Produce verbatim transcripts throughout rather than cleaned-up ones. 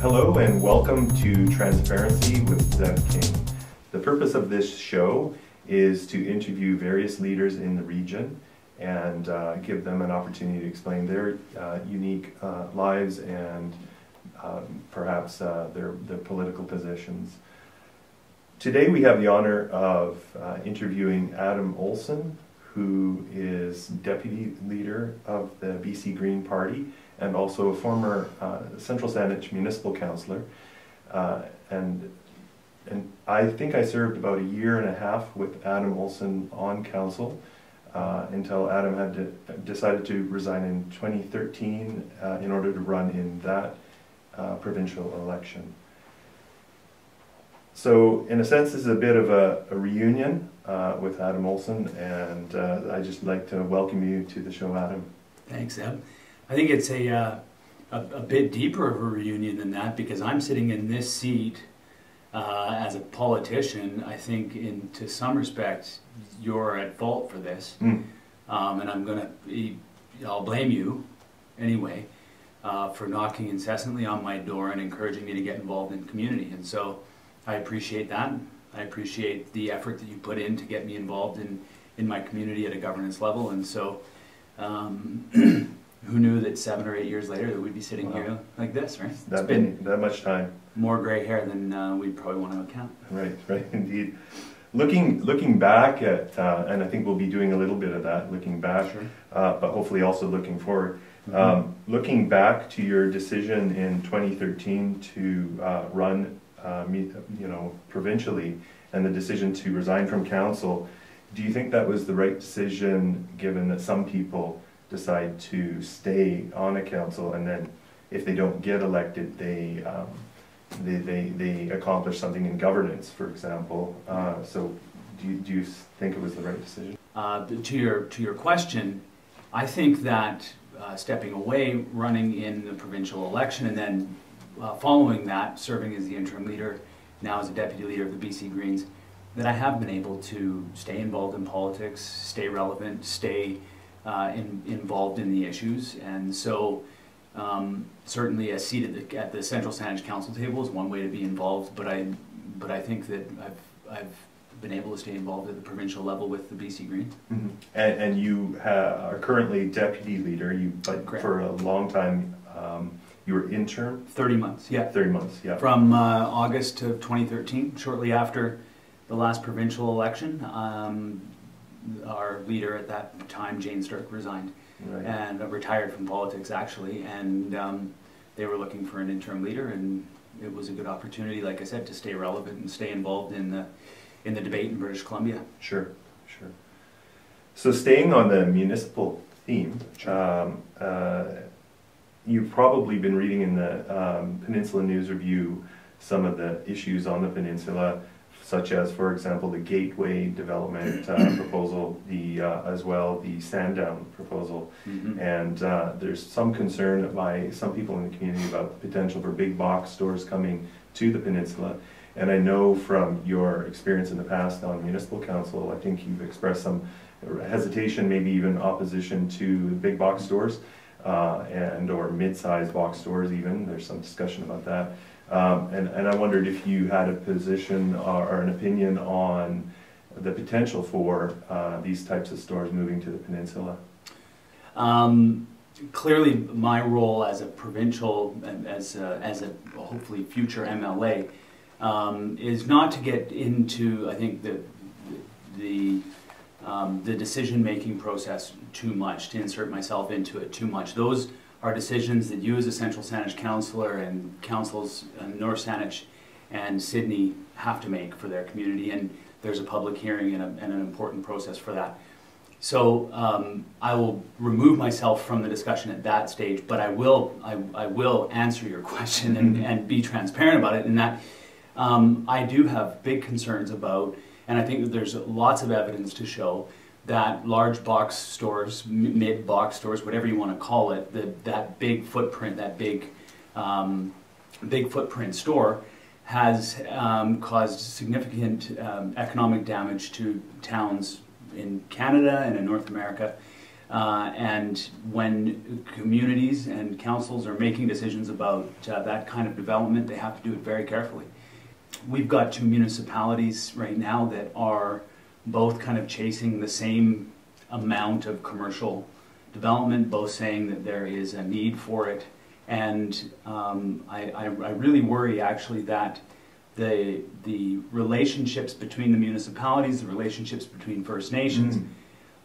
Hello and welcome to Transparency with Zeb King. The purpose of this show is to interview various leaders in the region and uh, give them an opportunity to explain their uh, unique uh, lives and uh, perhaps uh, their, their political positions. Today we have the honor of uh, interviewing Adam Olsen, who is deputy leader of the B C Green Party and also a former uh, Central Saanich municipal councillor. Uh, and, and I think I served about a year and a half with Adam Olsen on council uh, until Adam had to, decided to resign in twenty thirteen uh, in order to run in that uh, provincial election. So in a sense, this is a bit of a, a reunion uh, with Adam Olsen, and uh, I'd just like to welcome you to the show, Adam. Thanks, Eb. I think it's a, uh, a, a bit deeper of a reunion than that, because I'm sitting in this seat uh, as a politician. I think in to some respects, you're at fault for this, mm. um, and I'm gonna, I'll blame you anyway uh, for knocking incessantly on my door and encouraging me to get involved in community. And so I appreciate that. I appreciate the effort that you put in to get me involved in, in my community at a governance level. And so um, who knew that seven or eight years later that we'd be sitting wow. here like this, right? It's that been many, that much time. More gray hair than uh, we'd probably want to account. Right, right, indeed. Looking, looking back at, uh, and I think we'll be doing a little bit of that, looking back, sure. uh, but hopefully also looking forward. Mm-hmm. um, looking back to your decision in twenty thirteen to uh, run Uh, you know, provincially, and the decision to resign from council, do you think that was the right decision, given that some people decide to stay on a council and then if they don't get elected, they um, they, they, they accomplish something in governance, for example? Uh, so do you, do you think it was the right decision? Uh, to your, to your question, I think that uh, stepping away, running in the provincial election, and then Uh, following that, serving as the interim leader, now as a deputy leader of the B C Greens, that I have been able to stay involved in politics, stay relevant, stay uh, in, involved in the issues. And so um, certainly a seat at the, at the Central Saanich Council table is one way to be involved, but I, but I think that I've, I've been able to stay involved at the provincial level with the B C Greens. Mm-hmm. and, and you have, are currently deputy leader, you but Correct. for a long time um, you were interim? thirty months, yeah. thirty months, yeah. From uh, August of twenty thirteen, shortly after the last provincial election, um, our leader at that time, Jane Stirk, resigned right. and uh, retired from politics, actually, and um, they were looking for an interim leader, and it was a good opportunity, like I said, to stay relevant and stay involved in the, in the debate in British Columbia. Sure, sure. So staying on the municipal theme, um, uh, you've probably been reading in the um, Peninsula News Review some of the issues on the peninsula, such as, for example, the Gateway Development uh, proposal, the uh, as well the Sandown proposal, mm-hmm. and uh, there's some concern by some people in the community about the potential for big box stores coming to the peninsula. And I know from your experience in the past on municipal council, I think you've expressed some hesitation, maybe even opposition to big box stores. Uh, and or mid-sized box stores even. There's some discussion about that. Um, and, and I wondered if you had a position or, or an opinion on the potential for uh, these types of stores moving to the peninsula. Um, clearly my role as a provincial, as a, as a hopefully future M L A, um, is not to get into, I think, the, the Um, the decision-making process too much, to insert myself into it too much. Those are decisions that you as a Central Saanich councillor and councils in North Saanich and Sydney have to make for their community, and there's a public hearing and, a, and an important process for that. So um, I will remove myself from the discussion at that stage, but I will, I, I will answer your question and, and be transparent about it, in that um, I do have big concerns about. And I think that there's lots of evidence to show that large box stores, mid-box stores, whatever you want to call it, the, that big footprint, that big, um, big footprint store has um, caused significant um, economic damage to towns in Canada and in North America, Uh, and when communities and councils are making decisions about uh, that kind of development, they have to do it very carefully. We've got two municipalities right now that are both kind of chasing the same amount of commercial development, both saying that there is a need for it. And um, I, I, I really worry actually that the, the relationships between the municipalities, the relationships between First Nations, mm-hmm.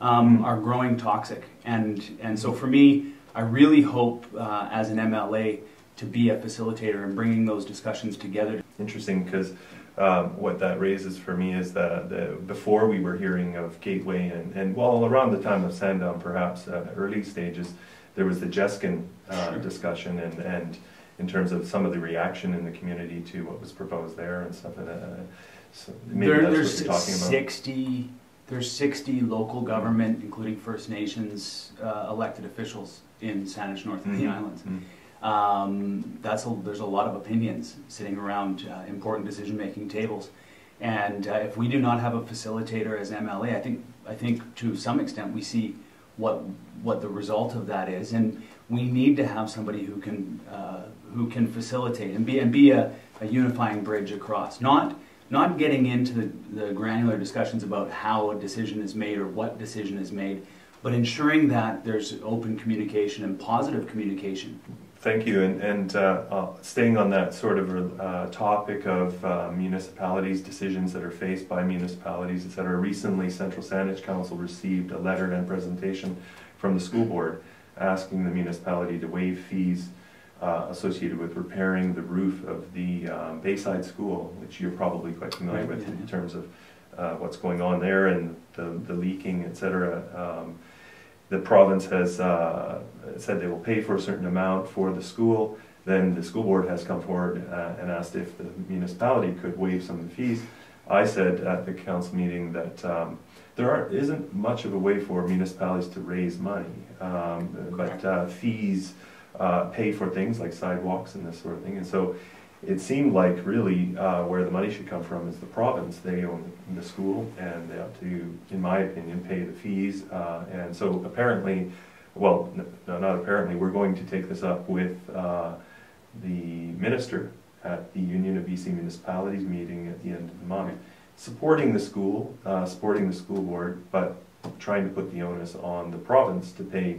Um, are growing toxic, and and so for me, I really hope uh, as an M L A to be a facilitator in bringing those discussions together. Interesting, because um, what that raises for me is that the, before we were hearing of Gateway and, and well, around the time of Sandown, perhaps uh, early stages, there was the Jeskin uh, sure. discussion and and in terms of some of the reaction in the community to what was proposed there and stuff like that. So maybe there, that's there's what you're talking about. sixty. There's sixty local government, including First Nations uh, elected officials in Saanich North and mm-hmm. the Islands. Mm-hmm. um, that's a, there's a lot of opinions sitting around uh, important decision-making tables, and uh, if we do not have a facilitator as M L A, I think I think to some extent we see what what the result of that is, and we need to have somebody who can uh, who can facilitate and be and be a, a unifying bridge across, not. Not getting into the, the granular discussions about how a decision is made or what decision is made, but ensuring that there's open communication and positive communication. Thank you, and, and uh, uh, staying on that sort of uh, topic of uh, municipalities, decisions that are faced by municipalities, et cetera. Recently, Central Saanich Council received a letter and presentation from the school board asking the municipality to waive fees Uh, associated with repairing the roof of the um, Bayside School, which you're probably quite familiar right, with yeah, in yeah. terms of uh, what's going on there and the, the leaking, et cetera. Um, the province has uh, said they will pay for a certain amount for the school. Then the school board has come forward uh, and asked if the municipality could waive some of the fees. I said at the council meeting that um, there aren't, isn't much of a way for municipalities to raise money, um, but uh, fees Uh, pay for things like sidewalks and this sort of thing, and so it seemed like really uh, where the money should come from is the province. They own the school and they have to, in my opinion, pay the fees, uh, and so apparently, well, no, not apparently, we're going to take this up with uh, the minister at the Union of B C municipalities meeting at the end of the month, supporting the school, uh, supporting the school board, but trying to put the onus on the province to pay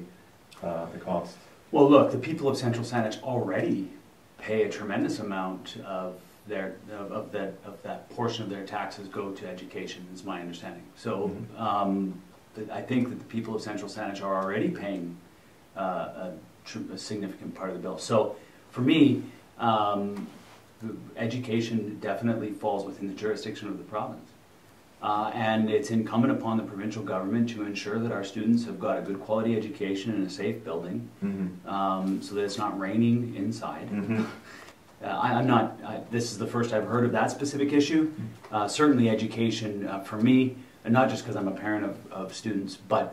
uh, the costs. Well, look, the people of Central Saanich already pay a tremendous amount of their of, of that of that portion of their taxes go to education, is my understanding. So mm-hmm. um, I think that the people of Central Saanich are already paying uh, a, tr a significant part of the bill. So for me, um, education definitely falls within the jurisdiction of the province, uh, and it's incumbent upon the provincial government to ensure that our students have got a good quality education in a safe building, mm-hmm. um, so that it's not raining inside. Mm-hmm. uh, I, I'm not, I, this is the first I've heard of that specific issue. Uh, certainly education uh, for me, and not just because I'm a parent of, of students, but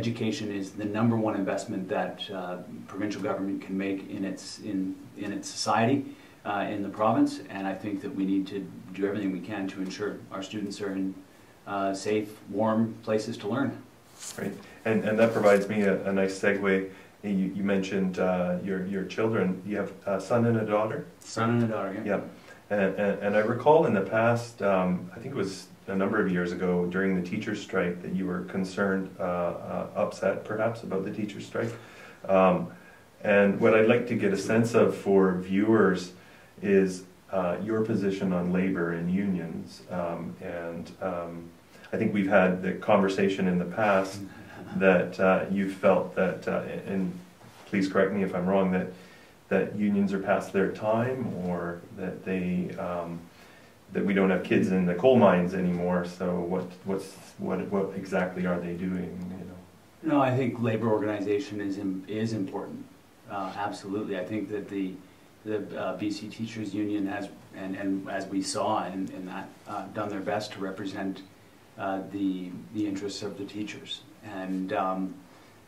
education is the number one investment that uh, provincial government can make in its, in, in its society. Uh, in the province, and I think that we need to do everything we can to ensure our students are in uh, safe, warm places to learn. Right, and and that provides me a, a nice segue. You, you mentioned uh, your your children. You have a son and a daughter. Son and a daughter. Yeah. Yeah, and and, and I recall in the past, um, I think it was a number of years ago during the teachers' strike that you were concerned, uh, uh, upset perhaps about the teachers' strike. Um, and what I'd like to get a sense of for viewers is uh, your position on labor and unions, um, and um, I think we've had the conversation in the past that uh, you felt that, uh, and please correct me if I'm wrong, that that unions are past their time, or that they um, that we don't have kids in the coal mines anymore. So what what's what what exactly are they doing? You know? No, I think labor organization is in, is important. Uh, absolutely, I think that the The uh, B C Teachers Union has, and, and as we saw in, in that, uh, done their best to represent uh, the, the interests of the teachers. And um,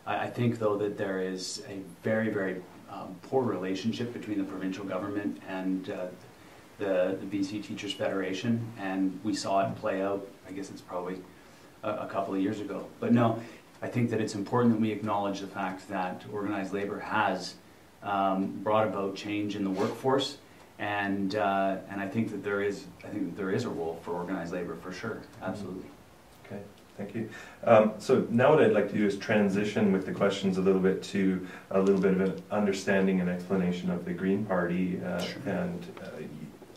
I, I think, though, that there is a very, very um, poor relationship between the provincial government and uh, the, the B C Teachers Federation, and we saw it play out, I guess it's probably a, a couple of years ago. But no, I think that it's important that we acknowledge the fact that organized labor has um, brought about change in the workforce, and uh, and I think that there is I think that there is a role for organized labor for sure, absolutely. Okay, thank you. Um, so now what I'd like to do is transition with the questions a little bit to a little bit of an understanding and explanation of the Green Party, uh, sure. and uh,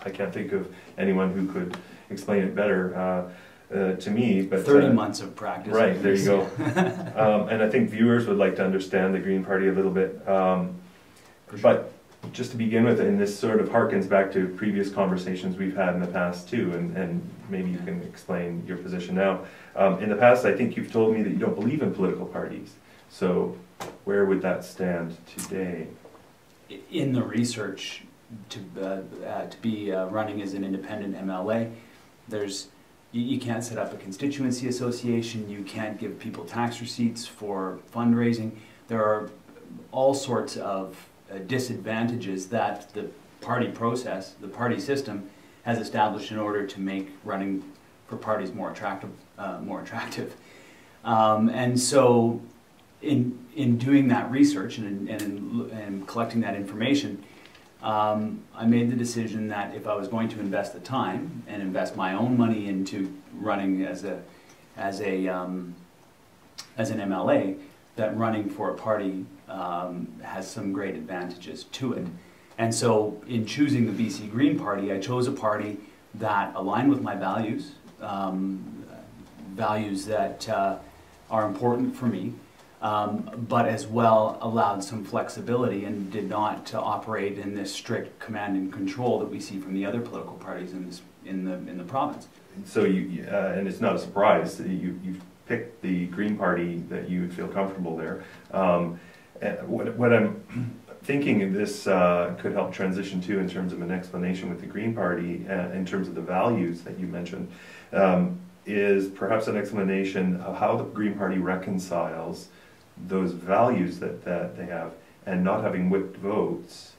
I can't think of anyone who could explain it better. Uh, Uh, to me, but thirty uh, months of practice. Right, there you go. um, and I think viewers would like to understand the Green Party a little bit. Um, sure. But just to begin with, and this sort of harkens back to previous conversations we've had in the past too, and, and maybe you can explain your position now. Um, in the past, I think you've told me that you don't believe in political parties. So where would that stand today? In the research to, uh, uh, to be uh, running as an independent M L A, there's you can't set up a constituency association, you can't give people tax receipts for fundraising. There are all sorts of disadvantages that the party process, the party system, has established in order to make running for parties more attractive. Uh, more attractive. Um, and so in, in doing that research and, and, in, and collecting that information, Um, I made the decision that if I was going to invest the time and invest my own money into running as a as a um, as an M L A, that running for a party um, has some great advantages to it. And so in choosing the B C Green Party, I chose a party that aligned with my values, um, values that uh, are important for me, Um, but as well allowed some flexibility and did not uh, operate in this strict command and control that we see from the other political parties in this, in the in the province. So you uh, and it's not a surprise that you you've picked the Green Party that you would feel comfortable there. Um, and what what I'm thinking of this uh, could help transition to in terms of an explanation with the Green Party uh, in terms of the values that you mentioned um, is perhaps an explanation of how the Green Party reconciles those values that, that they have, and not having whipped votes,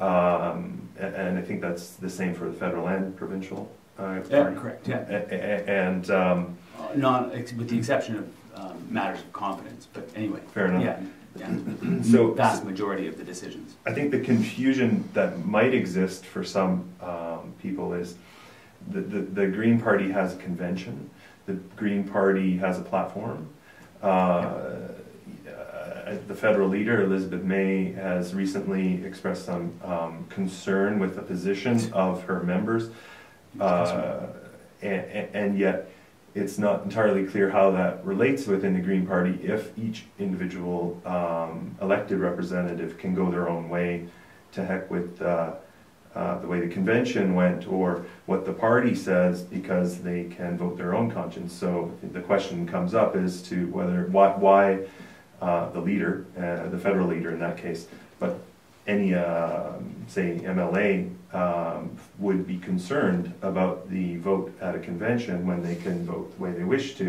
um, and, and I think that's the same for the federal and provincial uh, yeah, party. Correct, yeah. And, and um, uh, not ex with the exception of um, matters of confidence, but anyway. Fair enough. Yeah, yeah. So vast majority of the decisions. I think the confusion that might exist for some um, people is the, the, the Green Party has a convention, the Green Party has a platform. Uh, yeah. The federal leader, Elizabeth May, has recently expressed some um, concern with the position of her members, uh, and, and yet it's not entirely clear how that relates within the Green Party if each individual um, elected representative can go their own way, to heck with uh, uh, the way the convention went or what the party says, because they can vote their own conscience. So the question comes up is to whether, why, why Uh, the leader, uh, the federal leader in that case, but any, uh, say, M L A um, would be concerned about the vote at a convention when they can vote the way they wish to,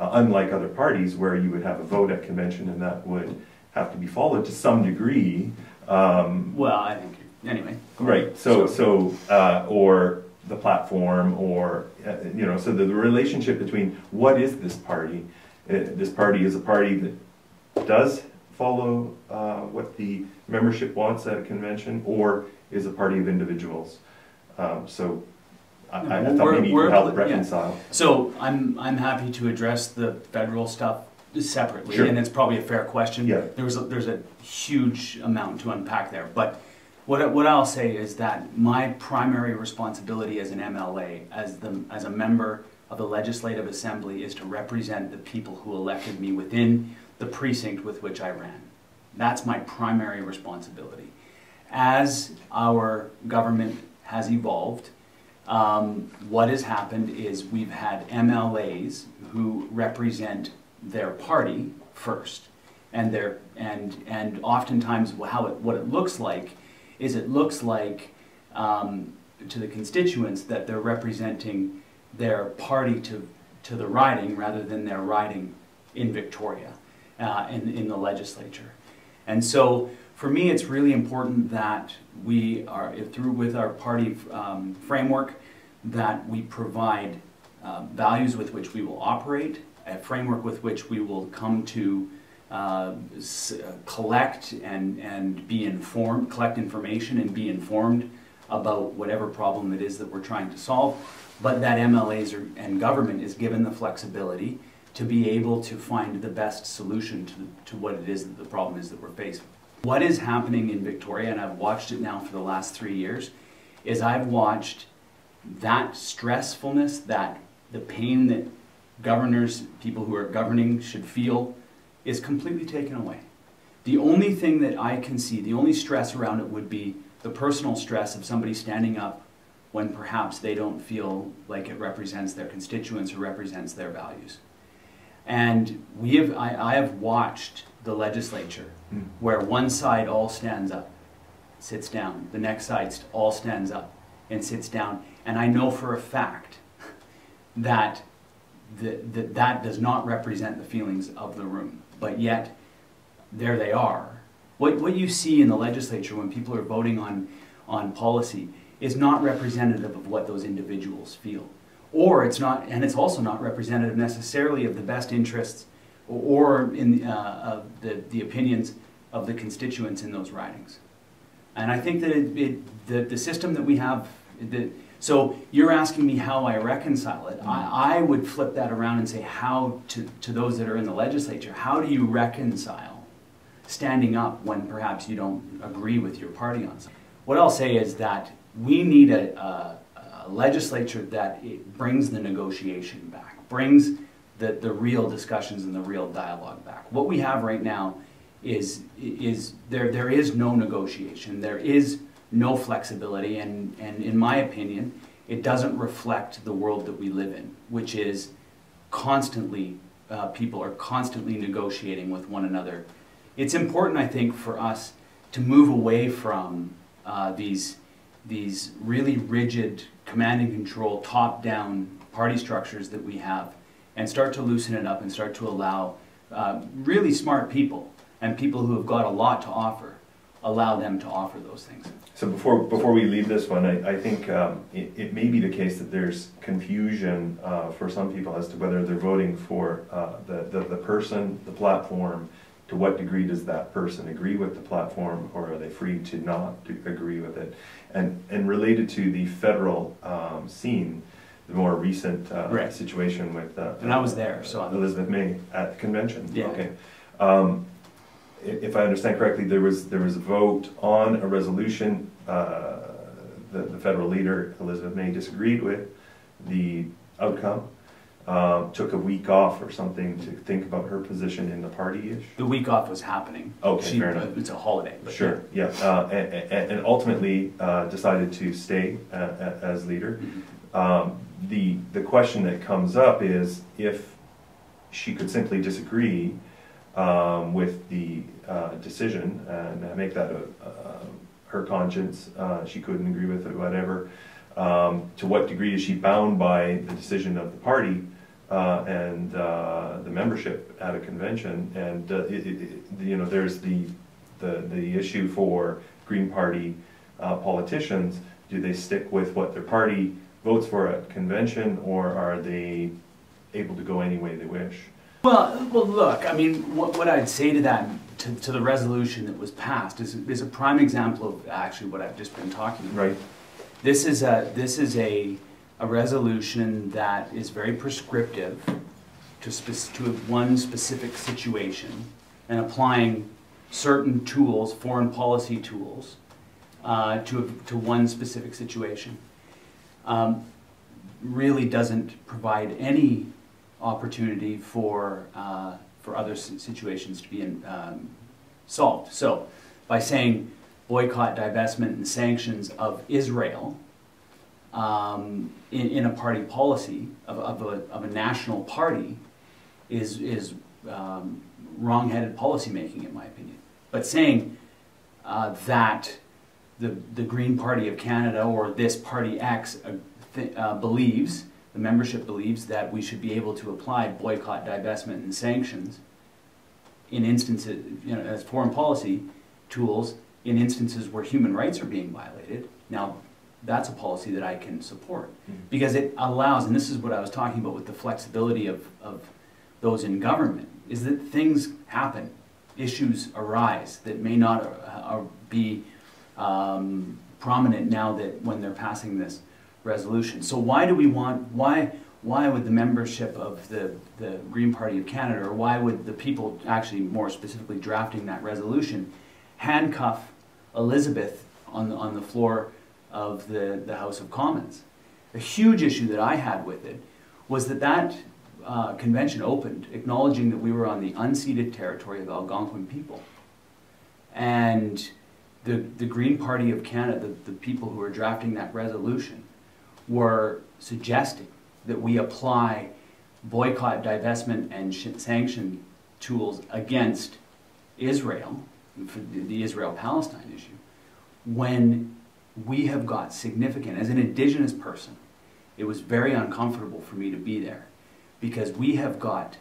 uh, unlike other parties where you would have a vote at convention and that would have to be followed to some degree. Um, well, I think, anyway. Right, so, so uh, or the platform, or, uh, you know, so the relationship between what is this party? Uh, this party is a party that does follow uh, what the membership wants at a convention, or is a party of individuals. Um, so I, I well, thought maybe you could help reconcile. Yeah. So I'm, I'm happy to address the federal stuff separately, sure. and it's probably a fair question. Yeah. There was a, there's a huge amount to unpack there, but what, what I'll say is that my primary responsibility as an M L A, as, the, as a member of the Legislative Assembly, is to represent the people who elected me within the precinct with which I ran. That's my primary responsibility. As our government has evolved, um, what has happened is we've had M L As who represent their party first, and their and and oftentimes how it, what it looks like is it looks like um, to the constituents that they're representing their party to to the riding rather than their riding in Victoria. Uh, in, in the legislature. And so for me it's really important that we are, if through with our party um, framework, that we provide uh, values with which we will operate a framework with which we will come to uh, s collect and, and be informed, collect information and be informed about whatever problem it is that we're trying to solve, but that M L As are, and government is given the flexibility to be able to find the best solution to, to what it is that the problem is that we're facing. What is happening in Victoria, and I've watched it now for the last three years, is I've watched that stressfulness, that the pain that governors, people who are governing should feel, is completely taken away. The only thing that I can see, the only stress around it would be the personal stress of somebody standing up when perhaps they don't feel like it represents their constituents or represents their values. And we have, I, I have watched the legislature mm. where one side all stands up, sits down, the next side all stands up and sits down. And I know for a fact that the, the, that does not represent the feelings of the room, but yet there they are. What, what you see in the legislature when people are voting on, on policy is not representative of what those individuals feel. Or it's not, and it's also not representative necessarily of the best interests or in, uh, of the, the opinions of the constituents in those ridings. And I think that it, it, the, the system that we have, the, so you're asking me how I reconcile it. Mm-hmm. I, I would flip that around and say how to, to those that are in the legislature, how do you reconcile standing up when perhaps you don't agree with your party on something? What I'll say is that we need a, a legislature that it brings the negotiation back, brings the, the real discussions and the real dialogue back. What we have right now is, is there, there is no negotiation, there is no flexibility, and, and in my opinion, it doesn't reflect the world that we live in, which is constantly, uh, people are constantly negotiating with one another. It's important, I think, for us to move away from uh, these these really rigid command and control, top-down party structures that we have, and start to loosen it up and start to allow uh, really smart people and people who have got a lot to offer, allow them to offer those things. So before, before we leave this one, I, I think um, it, it may be the case that there's confusion uh, for some people as to whether they're voting for uh, the, the, the person, the platform. To what degree does that person agree with the platform, or are they free to not to agree with it? And and related to the federal um, scene, the more recent uh, right. situation with uh, and I was there, so I'm Elizabeth May at the convention. Yeah. Okay. Um, if I understand correctly, there was there was a vote on a resolution uh, that the federal leader Elizabeth May disagreed with the outcome. Uh, took a week off or something to think about her position in the party-ish? The week off was happening. Okay, she, fair enough. It's a holiday. But sure, yeah. Uh, and, and, and ultimately uh, decided to stay uh, as leader. Um, the, the question that comes up is if she could simply disagree um, with the uh, decision and make that a, a, her conscience, uh, she couldn't agree with it, whatever. Um, to what degree is she bound by the decision of the party uh, and uh, the membership at a convention? And uh, it, it, you know, there's the, the the issue for Green Party uh, politicians: do they stick with what their party votes for at convention, or are they able to go any way they wish? Well, well, look. I mean, what, what I'd say to that, to, to the resolution that was passed, is is a prime example of actually what I've just been talking about. Right. This is a this is a a resolution that is very prescriptive to spe to one specific situation and applying certain tools, foreign policy tools, uh, to to one specific situation. Um, really doesn't provide any opportunity for uh, for other situations to be in, um, solved. So by saying boycott, divestment, and sanctions of Israel um, in, in a party policy of, of, a, of a national party is, is um, wrong-headed policymaking, in my opinion. But saying uh, that the, the Green Party of Canada or this party X uh, th uh, believes, the membership believes, that we should be able to apply boycott, divestment, and sanctions in instances, you know, as foreign policy tools in instances where human rights are being violated, now that's a policy that I can support. Mm-hmm. Because it allows, and this is what I was talking about with the flexibility of, of those in government is that things happen, issues arise that may not uh, be um, prominent now that when they're passing this resolution. So why do we want, why, why would the membership of the, the Green Party of Canada, or why would the people actually more specifically drafting that resolution, handcuff Elizabeth on the, on the floor of the, the House of Commons? A huge issue that I had with it was that that uh, convention opened acknowledging that we were on the unceded territory of Algonquin people. And the, the Green Party of Canada, the, the people who were drafting that resolution, were suggesting that we apply boycott, divestment, and sanction tools against Israel, for the Israel-Palestine issue, when we have got significant, as an Indigenous person, it was very uncomfortable for me to be there, because we have got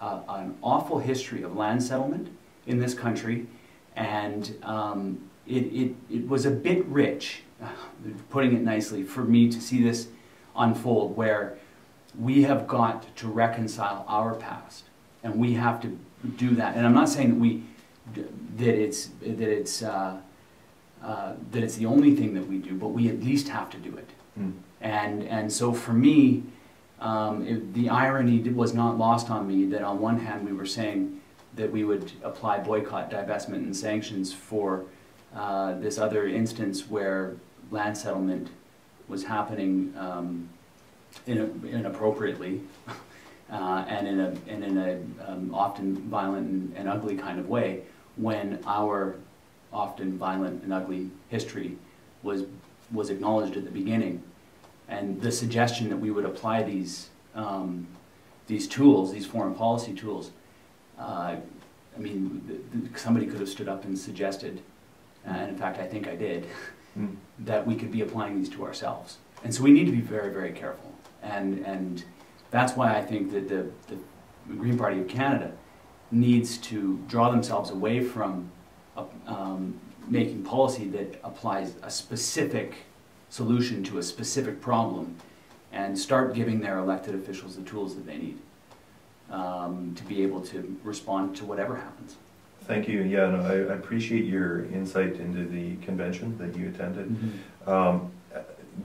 uh, an awful history of land settlement in this country, and um, it, it, it was a bit rich, putting it nicely, for me to see this unfold, where we have got to reconcile our past, and we have to do that. And I'm not saying that we that it's that it's uh, uh, that it's the only thing that we do, but we at least have to do it. Mm. And and so for me, um, it, the irony was not lost on me that on one hand we were saying that we would apply boycott, divestment, and sanctions for uh, this other instance where land settlement was happening um, in a, inappropriately uh, and in a and in a um, often violent and, and ugly kind of way, when our often violent and ugly history was was acknowledged at the beginning, and the suggestion that we would apply these um, these tools, these foreign policy tools. Uh, I mean, th th somebody could have stood up and suggested, and in fact, I think I did. Mm. That we could be applying these to ourselves. And so we need to be very, very careful. And, and that's why I think that the, the Green Party of Canada needs to draw themselves away from uh, um, making policy that applies a specific solution to a specific problem, and start giving their elected officials the tools that they need um, to be able to respond to whatever happens. Thank you. Yeah, no, I, I appreciate your insight into the convention that you attended. Mm-hmm. um,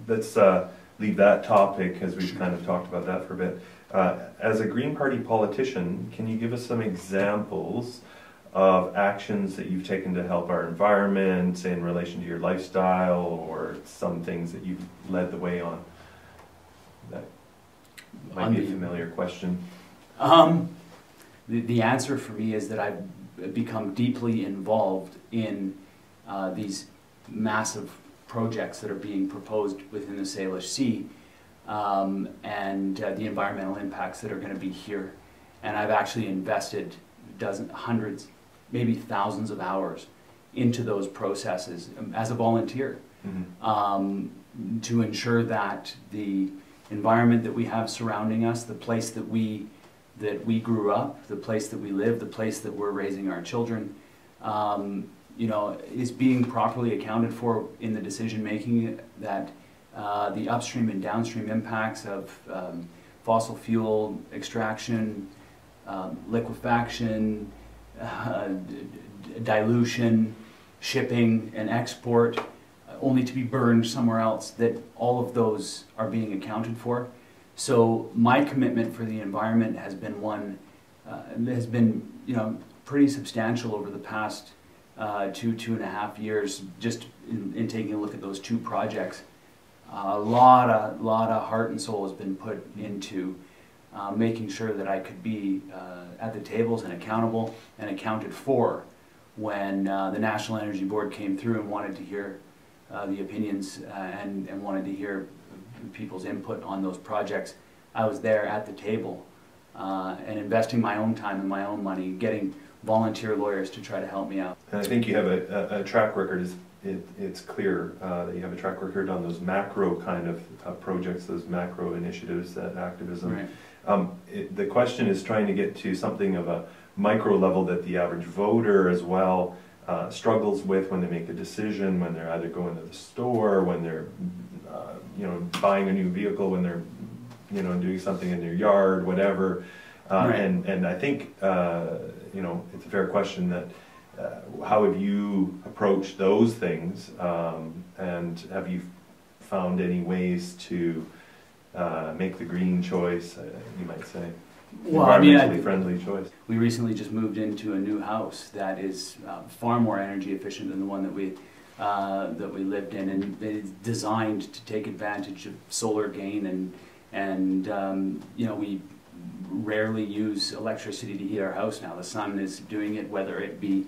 let's uh, leave that topic, because we've kind of talked about that for a bit. Uh, as a Green Party politician, can you give us some examples of actions that you've taken to help our environment, say in relation to your lifestyle, or some things that you've led the way on? That might on be a familiar question. Um, the, the answer for me is that I've become deeply involved in uh, these massive projects that are being proposed within the Salish Sea, um, and uh, the environmental impacts that are going to be here. And I've actually invested dozens, hundreds, maybe thousands of hours into those processes um, as a volunteer. Mm-hmm. um, to ensure that the environment that we have surrounding us, the place that we that we grew up, the place that we live, the place that we're raising our children, um, you know, is being properly accounted for in the decision-making, that uh, the upstream and downstream impacts of um, fossil fuel extraction, um, liquefaction, uh, dilution, shipping and export, only to be burned somewhere else, that all of those are being accounted for. So my commitment for the environment has been one, uh, has been, you know, pretty substantial over the past uh, two, two and a half years, just in, in taking a look at those two projects. Uh, a lot of, lot of heart and soul has been put into uh, making sure that I could be uh, at the tables and accountable and accounted for when uh, the National Energy Board came through and wanted to hear uh, the opinions uh, and, and wanted to hear people's input on those projects. I was there at the table uh, and investing my own time and my own money, getting volunteer lawyers to try to help me out. And I think you have a, a, a track record. It, it's clear uh, that you have a track record on those macro kind of uh, projects, those macro initiatives, that activism. Right. Um, it, the question is trying to get to something of a micro level that the average voter as well uh, struggles with when they make a decision, when they're either going to the store, when they're Uh, you know, buying a new vehicle, when they're, you know, doing something in their yard, whatever. Uh, right. And and I think uh, you know, it's a fair question that uh, how have you approached those things, um, and have you found any ways to uh, make the green choice, uh, you might say, well, environmentally I mean, I, friendly choice? We recently just moved into a new house that is uh, far more energy efficient than the one that we uh, that we lived in, and it's designed to take advantage of solar gain, and and um, you know, we rarely use electricity to heat our house now. The sun is doing it, whether it be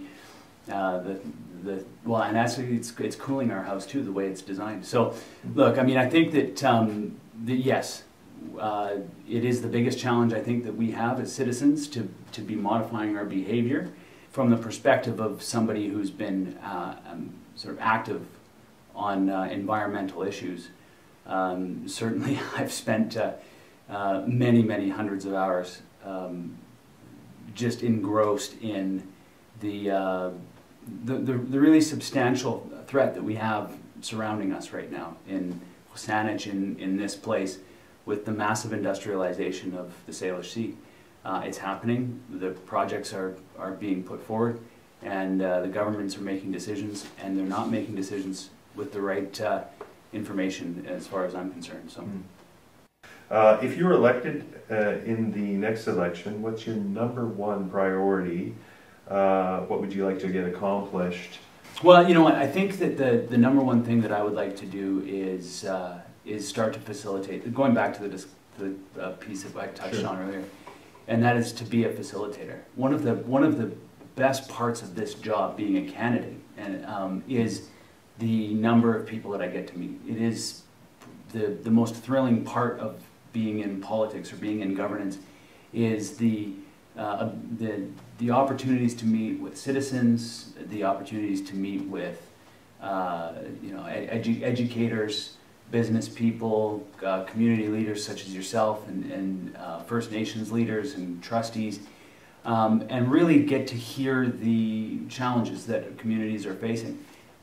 uh, the the well, and actually it's it's cooling our house too, the way it's designed. So, look, I mean, I think that um, the, yes, uh, it is the biggest challenge I think that we have as citizens, to to be modifying our behavior from the perspective of somebody who's been uh, um, sort of active on uh, environmental issues. Um, certainly, I've spent. Uh, Uh, many, many hundreds of hours um, just engrossed in the, uh, the, the the really substantial threat that we have surrounding us right now in Saanich, in, in this place, with the massive industrialization of the Salish Sea. Uh, it's happening, the projects are, are being put forward, and uh, the governments are making decisions, and they're not making decisions with the right uh, information, as far as I'm concerned. So. Mm. Uh, if you're elected uh, in the next election, what's your number one priority? Uh, what would you like to get accomplished? Well, you know what, I think that the, the number one thing that I would like to do is uh, is start to facilitate, going back to the, the uh, piece that I touched sure. on earlier, and that is to be a facilitator. One of the, one of the best parts of this job, being a candidate, and um, is the number of people that I get to meet. It is the, the most thrilling part of being in politics or being in governance, is the, uh, the, the opportunities to meet with citizens, the opportunities to meet with uh, you know, edu educators, business people, uh, community leaders such as yourself, and, and uh, First Nations leaders and trustees, um, and really get to hear the challenges that communities are facing.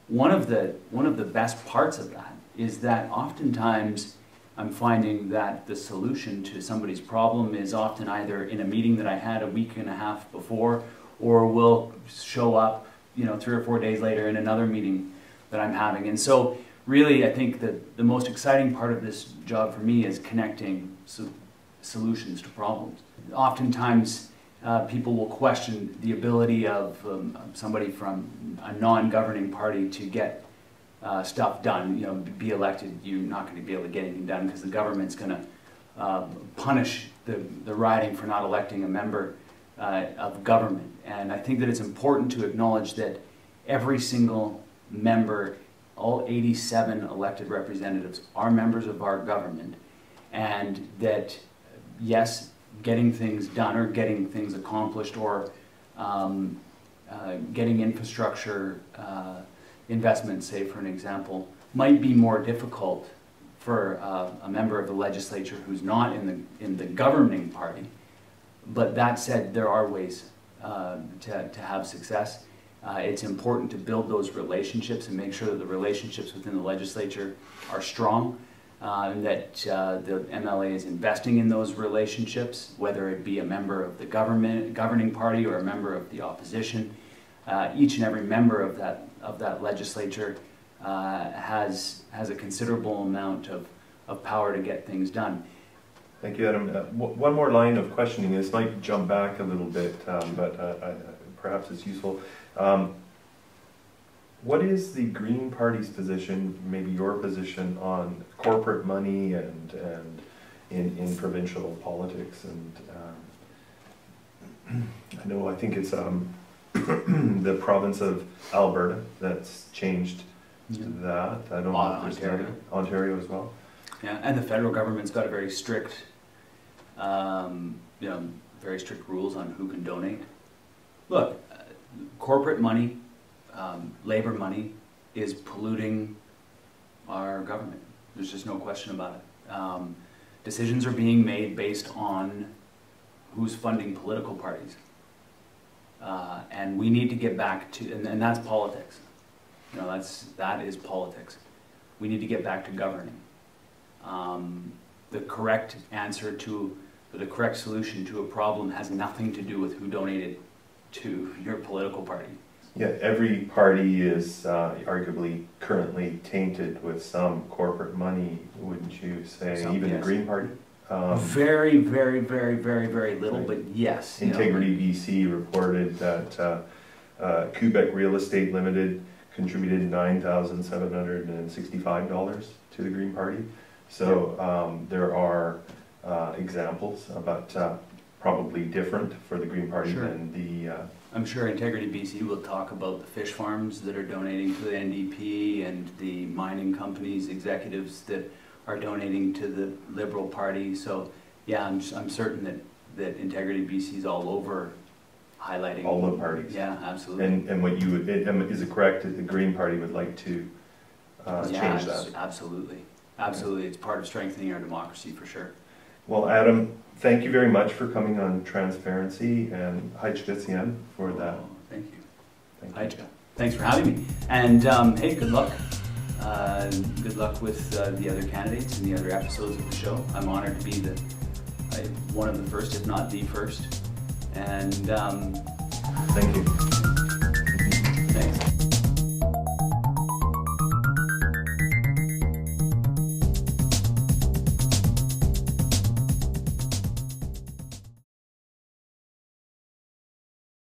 One of the, one of the best parts of that is that oftentimes I'm finding that the solution to somebody's problem is often either in a meeting that I had a week and a half before, or will show up, you know, three or four days later in another meeting that I'm having. And so really I think that the most exciting part of this job for me is connecting so solutions to problems. Oftentimes uh, people will question the ability of um, somebody from a non-governing party to get Uh, stuff done. You know, be elected, you're not going to be able to get anything done because the government's going to uh, punish the, the riding for not electing a member uh, of government. And I think that it's important to acknowledge that every single member, all eighty-seven elected representatives, are members of our government, and that yes, getting things done or getting things accomplished, or um, uh, getting infrastructure uh, investments, say for an example, might be more difficult for uh, a member of the legislature who's not in the in the governing party. But that said, there are ways uh, to, to have success. Uh, it's important to build those relationships and make sure that the relationships within the legislature are strong, uh, and that uh, the M L A is investing in those relationships, whether it be a member of the government governing party or a member of the opposition. Uh, each and every member of that of that legislature uh, has has a considerable amount of, of power to get things done. Thank you, Adam. Uh, w one more line of questioning. This might jump back a little bit, um, but uh, I, perhaps it's useful. Um, what is the Green Party's position, maybe your position, on corporate money and, and in, in provincial politics? And um, I know, I think it's... Um, the province of Alberta that's changed yeah. that. I don't know if there's Ontario. Ontario as well. Yeah, and the federal government's got a very strict, um, you know, very strict rules on who can donate. Look, uh, corporate money, um, labor money, is polluting our government. There's just no question about it. Um, decisions are being made based on who's funding political parties. Uh, and we need to get back to, and, and that's politics. You know, that's, that is politics. We need to get back to governing. Um, the correct answer to The correct solution to a problem has nothing to do with who donated to your political party. Yeah, every party is uh, arguably currently tainted with some corporate money, wouldn't you say? Some, Even yes. the Green Party? Um, very, very, very, very, very little, right. but yes. Integrity B C reported that uh, uh, Quebec Real Estate Limited contributed nine thousand seven hundred sixty-five dollars to the Green Party. So um, there are uh, examples, but uh, probably different for the Green Party sure. than the... Uh, I'm sure Integrity B C will talk about the fish farms that are donating to the N D P and the mining companies, executives that are donating to the Liberal Party. So yeah, I'm, I'm certain that, that Integrity B C is all over highlighting... all the parties. Yeah, absolutely. And, and what you would, is it correct that the Green Party would like to uh, yeah, change that? Absolutely. Absolutely. It's part of strengthening our democracy for sure. Well, Adam, thank you very much for coming on Transparency, and Haichgitsien for that. Oh, thank you. Thank you. Haichga. Thanks for having me. And um, hey, good luck. Uh, good luck with uh, the other candidates and the other episodes of the show. I'm honored to be the uh, one of the first, if not the first. And um, thank you.